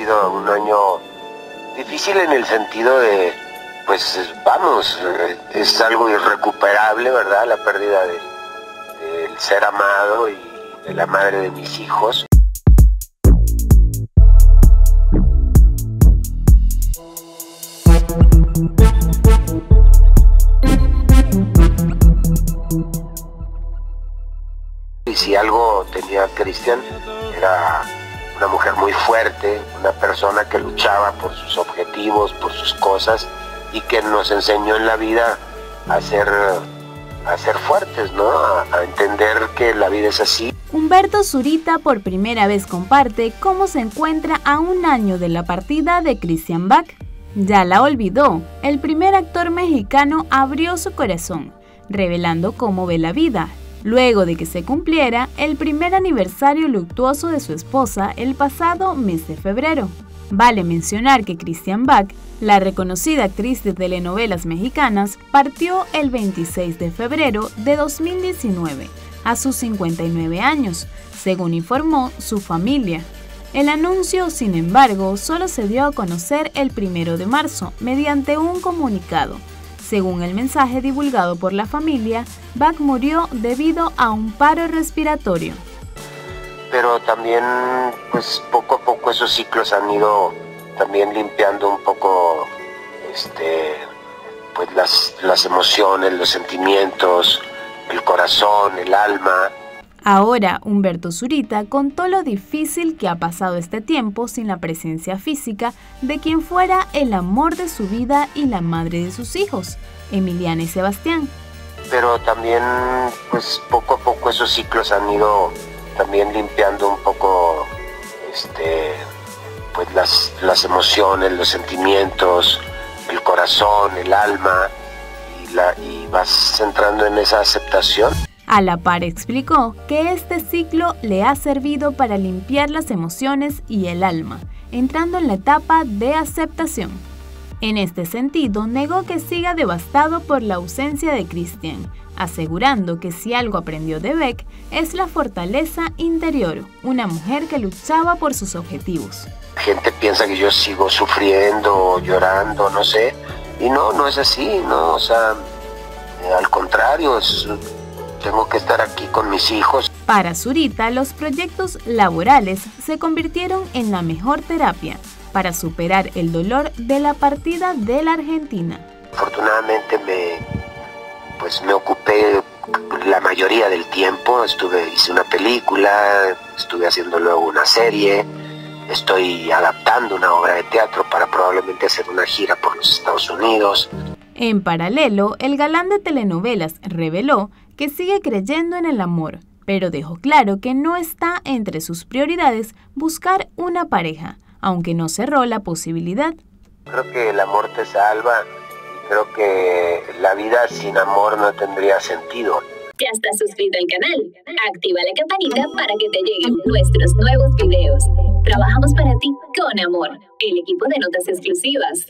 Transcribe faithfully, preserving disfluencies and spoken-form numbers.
sido un año difícil en el sentido de, pues vamos, es algo irrecuperable, ¿verdad? La pérdida de, del ser amado y de la madre de mis hijos. Y si algo tenía Christian, era una mujer muy fuerte, una persona que luchaba por sus objetivos, por sus cosas, y que nos enseñó en la vida a ser, a ser fuertes, ¿no? A, a entender que la vida es así. Humberto Zurita por primera vez comparte cómo se encuentra a un año de la partida de Christian Bach. Ya la olvidó, el primer actor mexicano abrió su corazón, revelando cómo ve la vida. Luego de que se cumpliera el primer aniversario luctuoso de su esposa el pasado mes de febrero. Vale mencionar que Christian Bach, la reconocida actriz de telenovelas mexicanas, partió el veintiséis de febrero de dos mil diecinueve, a sus cincuenta y nueve años, según informó su familia. El anuncio, sin embargo, solo se dio a conocer el primero de marzo mediante un comunicado. Según el mensaje divulgado por la familia, Bach murió debido a un paro respiratorio. Pero también, pues poco a poco esos ciclos han ido también limpiando un poco este, pues, las, las emociones, los sentimientos, el corazón, el alma. Ahora, Humberto Zurita contó lo difícil que ha pasado este tiempo sin la presencia física de quien fuera el amor de su vida y la madre de sus hijos, Emiliana y Sebastián. Pero también, pues poco a poco esos ciclos han ido también limpiando un poco este, pues, las, las emociones, los sentimientos, el corazón, el alma, y, la, y vas entrando en esa aceptación. A la par explicó que este ciclo le ha servido para limpiar las emociones y el alma, entrando en la etapa de aceptación. En este sentido, negó que siga devastado por la ausencia de Christian, asegurando que si algo aprendió de Bach es la fortaleza interior, una mujer que luchaba por sus objetivos. La gente piensa que yo sigo sufriendo, llorando, no sé, y no, no es así, no, o sea, al contrario, es... tengo que estar aquí con mis hijos. Para Zurita, los proyectos laborales se convirtieron en la mejor terapia para superar el dolor de la partida de la Argentina. Afortunadamente me pues me ocupé la mayoría del tiempo, estuve hice una película, estuve haciendo luego una serie, estoy adaptando una obra de teatro para probablemente hacer una gira por los Estados Unidos. En paralelo, el galán de telenovelas reveló que sigue creyendo en el amor, pero dejó claro que no está entre sus prioridades buscar una pareja, aunque no cerró la posibilidad. Creo que el amor te salva, y creo que la vida sin amor no tendría sentido. Ya estás suscrito al canal, activa la campanita para que te lleguen nuestros nuevos videos. Trabajamos para ti con amor, el equipo de notas exclusivas.